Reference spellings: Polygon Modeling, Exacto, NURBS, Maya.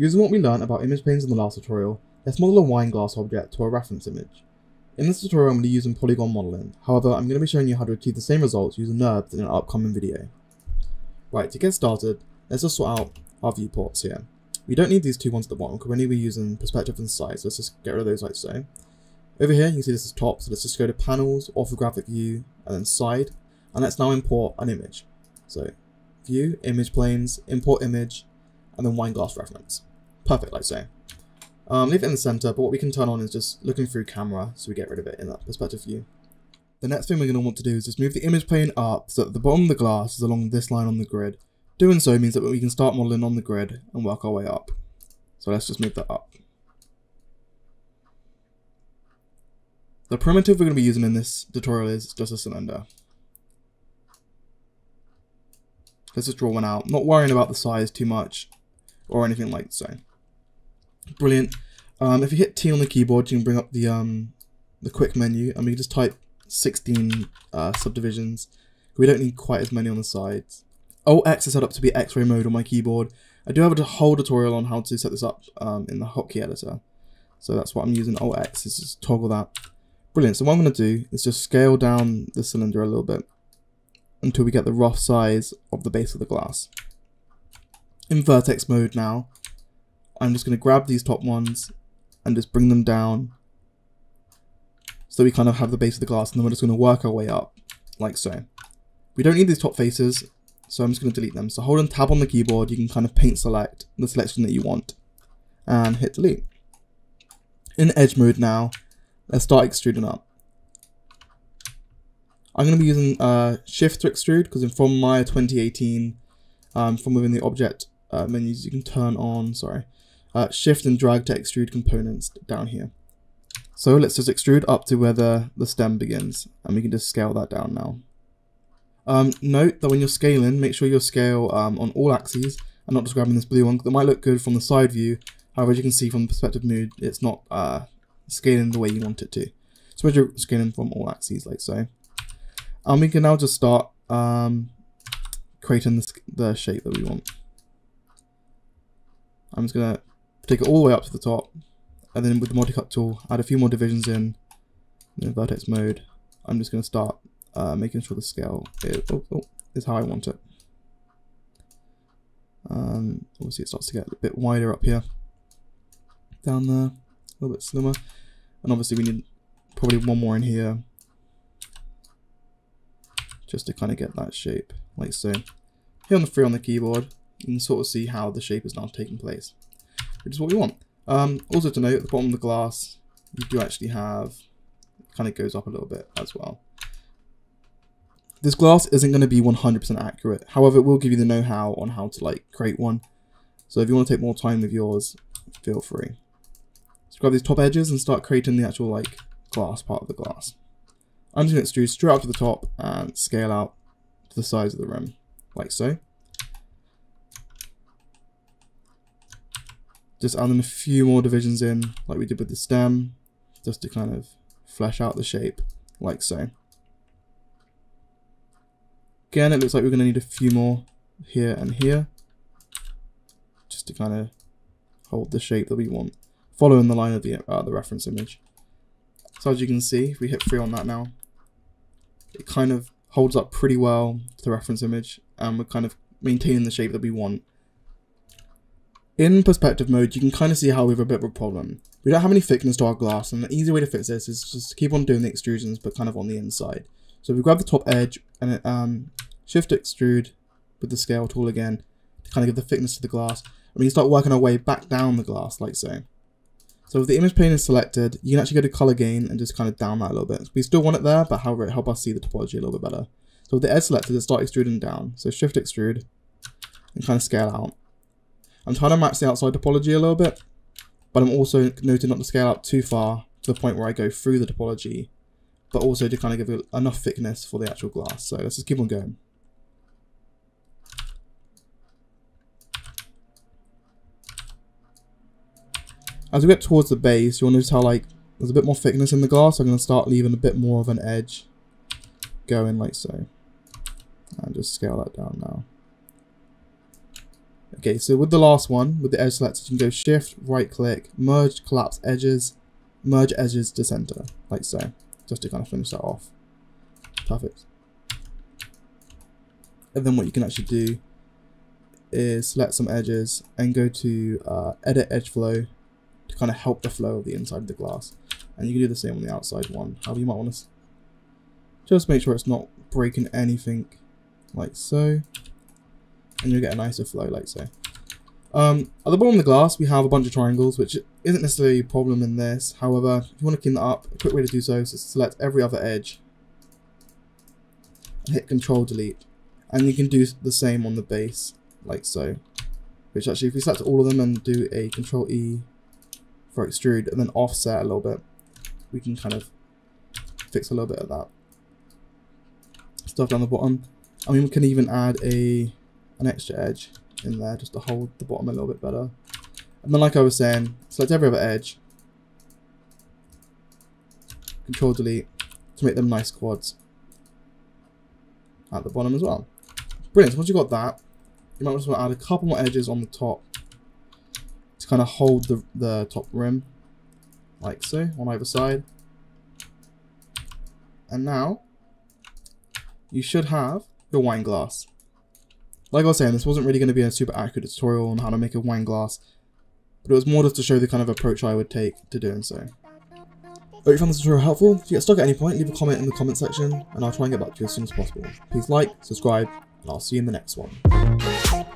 Using what we learned about image planes in the last tutorial, let's model a wine glass object to a reference image. In this tutorial I'm going to be using Polygon Modeling, however I'm going to be showing you how to achieve the same results using NURBS in an upcoming video. Right, to get started, let's just sort out our viewports here. We don't need these two ones at the bottom because we're only using perspective and size, so let's just get rid of those like so. Over here you can see this is top, so let's just go to panels, orthographic view, and then side, and let's now import an image. So view, image planes, import image, and then wine glass reference. Perfect, like so. Leave it in the center, but what we can turn on is just looking through camera, so we get rid of it in that perspective view. The next thing we're going to want to do is just move the image plane up so that the bottom of the glass is along this line on the grid. Doing so means that we can start modeling on the grid and work our way up. So let's just move that up. The primitive we're going to be using in this tutorial is just a cylinder. Let's just draw one out, not worrying about the size too much or anything like so. Brilliant. If you hit T on the keyboard, you can bring up the quick menu, and we can just type 16 subdivisions. We don't need quite as many on the sides. Alt X is set up to be X-ray mode on my keyboard. I do have a whole tutorial on how to set this up in the hotkey editor, so that's what I'm using. Alt X is just toggle that. Brilliant. So what I'm going to do is just scale down the cylinder a little bit until we get the rough size of the base of the glass. In vertex mode now, I'm just going to grab these top ones and just bring them down so we kind of have the base of the glass, and then we're just going to work our way up like so. We don't need these top faces, so I'm just going to delete them. So holding tab on the keyboard, you can kind of paint select the selection that you want and hit delete. In edge mode now, let's start extruding up. I'm going to be using shift to extrude because from Maya 2018, from within the object menus, you can turn on, shift and drag to extrude components down here. So let's just extrude up to where the stem begins, and we can just scale that down now. Note that when you're scaling, make sure you scale on all axes and not just grabbing this blue one, because it might look good from the side view. However, as you can see from the perspective mode, it's not scaling the way you want it to. So we're scaling from all axes like so. And we can now just start creating the shape that we want. I'm just going to take it all the way up to the top, and then with the multi-cut tool, add a few more divisions in vertex mode. I'm just going to start making sure the scale is how I want it. Obviously it starts to get a bit wider up here, down there, a little bit slimmer, and obviously we need probably one more in here just to kind of get that shape, like so. Here on the three on the keyboard, you can sort of see how the shape is now taking place, which is what we want. Also to note, at the bottom of the glass, you do actually have, it kind of goes up a little bit as well. This glass isn't going to be 100% accurate, however it will give you the know-how on how to like create one. So if you want to take more time with yours, feel free. Let's grab these top edges and start creating the actual like glass part of the glass. I'm just going to extrude straight up to the top and scale out to the size of the rim, like so. Just add them a few more divisions in, like we did with the stem, just to kind of flesh out the shape, like so. Again, it looks like we're going to need a few more here and here, just to kind of hold the shape that we want, following the line of the reference image. So as you can see, if we hit 3 on that now, it kind of holds up pretty well to the reference image, and we're kind of maintaining the shape that we want. In perspective mode, you can kind of see how we have a bit of a problem. We don't have any thickness to our glass, and an easy way to fix this is just to keep on doing the extrusions, but kind of on the inside. So we grab the top edge and shift to extrude with the scale tool again to kind of give the thickness to the glass, and we can start working our way back down the glass like so. So if the image plane is selected, you can actually go to color gain and just kind of down that a little bit. We still want it there, but however it helps us see the topology a little bit better. So with the edge selected, let's start extruding down. So shift to extrude and kind of scale out. I'm trying to match the outside topology a little bit, but I'm also noting not to scale out too far to the point where I go through the topology, but also to kind of give it enough thickness for the actual glass. So let's just keep on going. As we get towards the base, you'll notice how like there's a bit more thickness in the glass. So I'm going to start leaving a bit more of an edge going like so, and just scale that down now. Okay, so with the last one, with the edge selector, you can go shift, right click, merge, collapse edges, merge edges to center, like so, just to kind of finish that off. Perfect. And then what you can actually do is select some edges and go to edit edge flow to kind of help the flow of the inside of the glass. And you can do the same on the outside one, however you might want to. Just make sure it's not breaking anything, like so. And you'll get a nicer flow, like so. At the bottom of the glass, we have a bunch of triangles, which isn't necessarily a problem in this. However, if you want to clean that up, a quick way to do so is to select every other edge and hit Control Delete. And you can do the same on the base, like so. Which actually, if you select all of them and do a Control E for extrude and then offset a little bit, we can kind of fix a little bit of that stuff down the bottom. I mean, we can even add an extra edge in there just to hold the bottom a little bit better. And then, like I was saying, select every other edge, Control Delete to make them nice quads at the bottom as well. Brilliant. So once you've got that, you might just want to add a couple more edges on the top to kind of hold the top rim, like so, on either side. And now you should have your wine glass. Like I was saying, this wasn't really going to be a super accurate tutorial on how to make a wine glass, but it was more just to show the kind of approach I would take to doing so. Hope you found this tutorial helpful. If you get stuck at any point, leave a comment in the comment section and I'll try and get back to you as soon as possible. Please like, subscribe, and I'll see you in the next one.